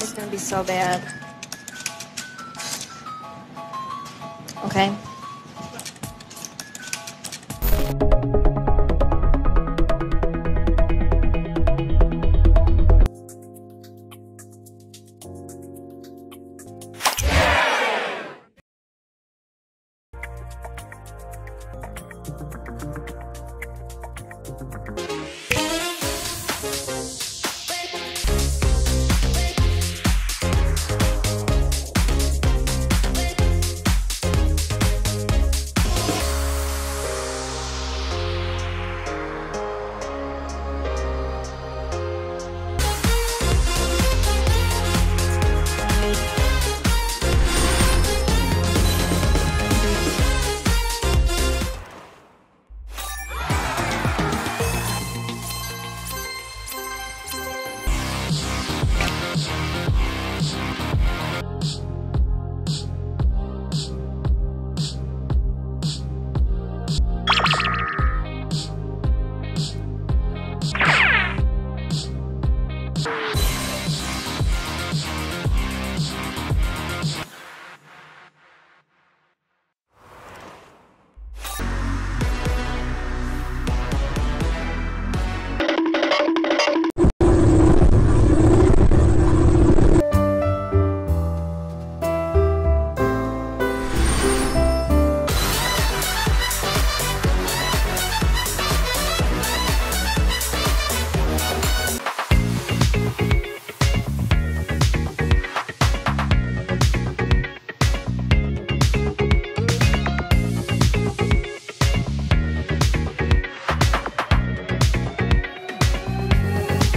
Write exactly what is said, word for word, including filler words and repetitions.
It's gonna be so bad. Okay.